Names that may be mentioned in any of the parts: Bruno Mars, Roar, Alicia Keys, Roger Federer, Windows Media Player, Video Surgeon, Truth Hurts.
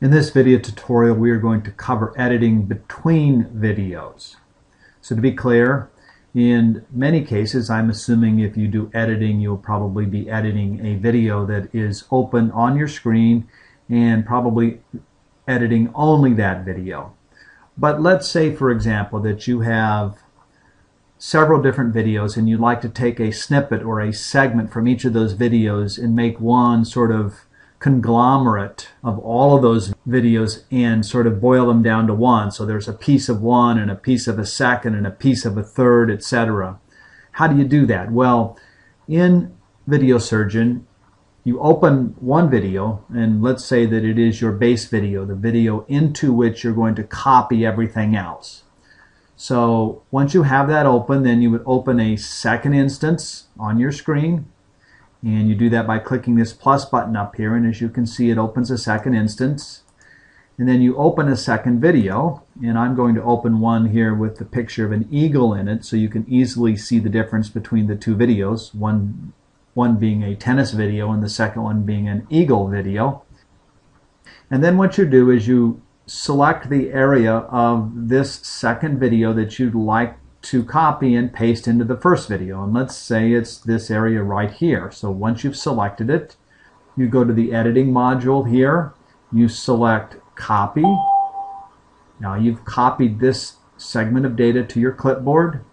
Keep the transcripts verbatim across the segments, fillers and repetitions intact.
In this video tutorial, we are going to cover editing between videos. So to be clear, in many cases, I'm assuming if you do editing, you'll probably be editing a video that is open on your screen and probably editing only that video. But let's say, for example, that you have several different videos and you'd like to take a snippet or a segment from each of those videos and make one sort of conglomerate of all of those videos and sort of boil them down to one. So there's a piece of one and a piece of a second and a piece of a third, et cetera. How do you do that? Well, in Video Surgeon, you open one video, and let's say that it is your base video, the video into which you're going to copy everything else. So once you have that open, then you would open a second instance on your screen. And you do that by clicking this plus button up here, and as you can see, it opens a second instance. And then you open a second video, and I'm going to open one here with the picture of an eagle in it, so you can easily see the difference between the two videos, one, one being a tennis video and the second one being an eagle video. And then what you do is you select the area of this second video that you'd like to copy and paste into the first video, and let's say it's this area right here. So once you've selected it, you go to the editing module here, you select copy. Now you've copied this segment of data to your clipboard.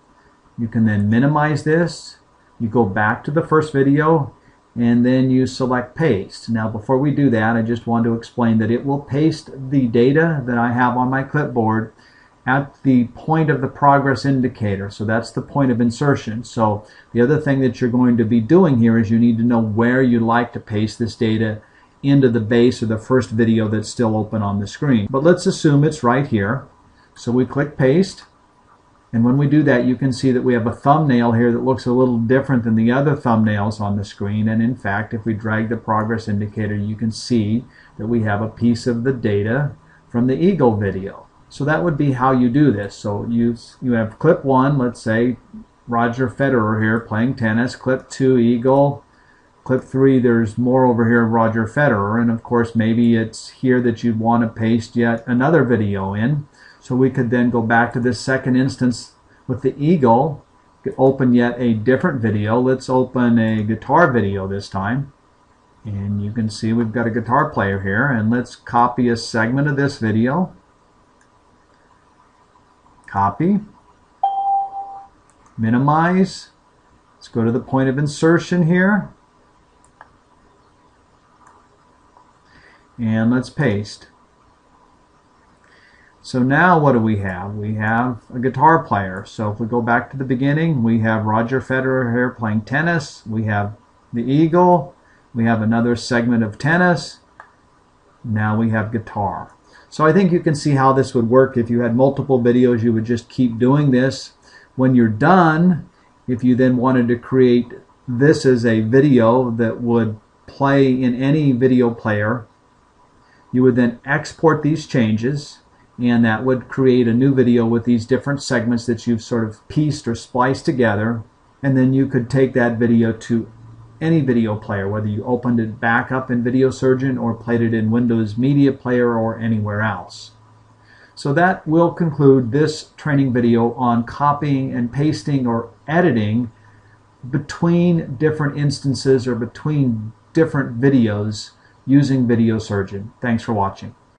You can then minimize this, you go back to the first video, and then you select paste. Now before we do that, I just want to explain that it will paste the data that I have on my clipboard at the point of the progress indicator. So that's the point of insertion. So the other thing that you're going to be doing here is you need to know where you like to paste this data into the base or the first video that's still open on the screen. But let's assume it's right here. So we click paste, and when we do that, you can see that we have a thumbnail here that looks a little different than the other thumbnails on the screen. And in fact, if we drag the progress indicator, you can see that we have a piece of the data from the Eagle video. So that would be how you do this. So you, you have clip one, let's say Roger Federer here playing tennis, clip two, Eagle, clip three, there's more over here of Roger Federer, and of course maybe it's here that you'd want to paste yet another video in. So we could then go back to this second instance with the Eagle, open yet a different video. Let's open a guitar video this time. And you can see we've got a guitar player here, and let's copy a segment of this video. Copy, minimize, let's go to the point of insertion here, and let's paste. So now what do we have? We have a guitar player. So if we go back to the beginning, we have Roger Federer here playing tennis, we have the Eagle, we have another segment of tennis, now we have guitar. So I think you can see how this would work. If you had multiple videos, you would just keep doing this. When you're done, if you then wanted to create this as a video that would play in any video player, you would then export these changes, and that would create a new video with these different segments that you've sort of pieced or spliced together, and then you could take that video to any video player, whether you opened it back up in Video Surgeon or played it in Windows Media Player or anywhere else. So that will conclude this training video on copying and pasting or editing between different instances or between different videos using Video Surgeon. Thanks for watching.